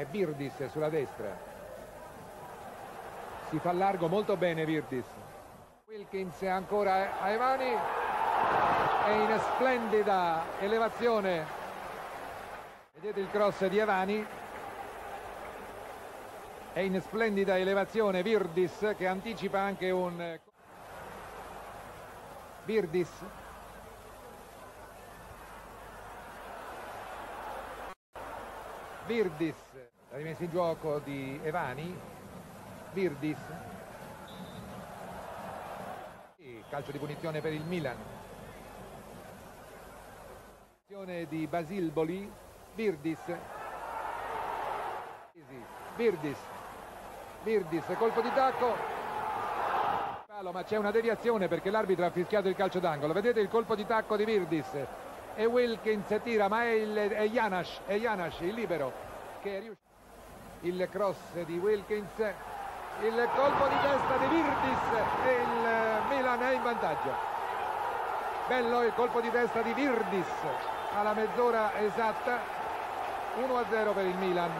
è Virdis sulla destra, si fa largo molto bene Virdis. Wilkins ancora a Evani, è in splendida elevazione, vedete il cross di Evani, è in splendida elevazione Virdis che anticipa anche un... Virdis la rimessa in gioco di Evani. Virdis, calcio di punizione per il Milan, punizione di Basilboli. Virdis, colpo di tacco, ma c'è una deviazione perché l'arbitro ha fischiato il calcio d'angolo. Vedete il colpo di tacco di Virdis e Wilkins tira, ma è Janash, il libero che è riuscito. Il cross di Wilkins, il colpo di testa di Virdis e il Milan è in vantaggio. Bello il colpo di testa di Virdis alla mezz'ora esatta, 1-0 per il Milan.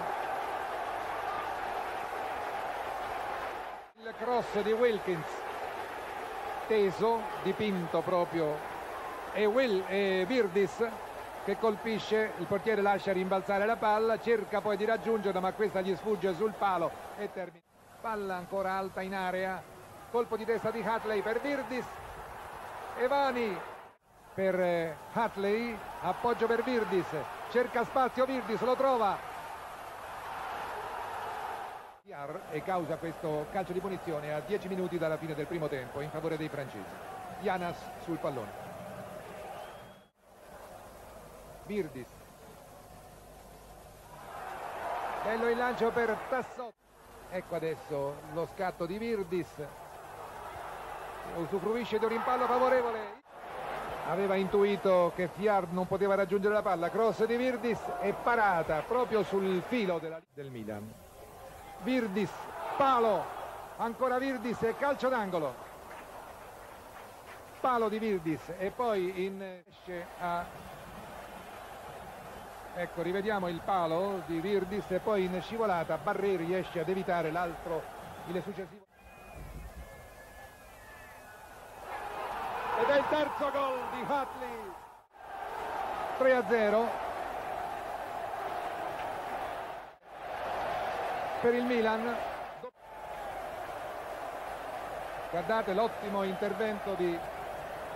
Il cross di Wilkins, teso, dipinto proprio, e Virdis che colpisce, il portiere lascia rimbalzare la palla, cerca poi di raggiungerla ma questa gli sfugge sul palo e termina. Palla ancora alta in area, colpo di testa di Hatley per Virdis, Evani per Hatley, appoggio per Virdis, cerca spazio Virdis, lo trova e causa questo calcio di punizione a 10 minuti dalla fine del primo tempo in favore dei francesi. Janas sul pallone, Virdis, bello il lancio per Tassotti, ecco adesso lo scatto di Virdis, usufruisce di un rimpallo favorevole, aveva intuito che Fjard non poteva raggiungere la palla, cross di Virdis e parata proprio sul filo del Milan. Virdis, palo, ancora Virdis e calcio d'angolo, palo di Virdis e poi esce a... ecco, rivediamo il palo di Virdis e poi in scivolata Barrie riesce ad evitare l'altro, il successivo, ed è il terzo gol di Hatley, 3-0 per il Milan. Guardate l'ottimo intervento di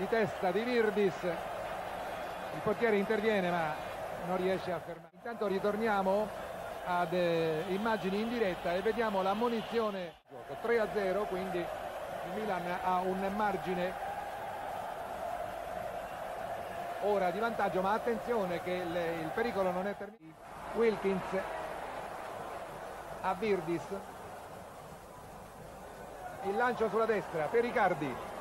testa di Virdis, il portiere interviene ma non riesce a fermare. Intanto ritorniamo ad immagini in diretta e vediamo la ammonizione, 3-0, quindi il Milan ha un margine ora di vantaggio, ma attenzione che il pericolo non è terminato. Wilkins a Virdis, il lancio sulla destra per Riccardi,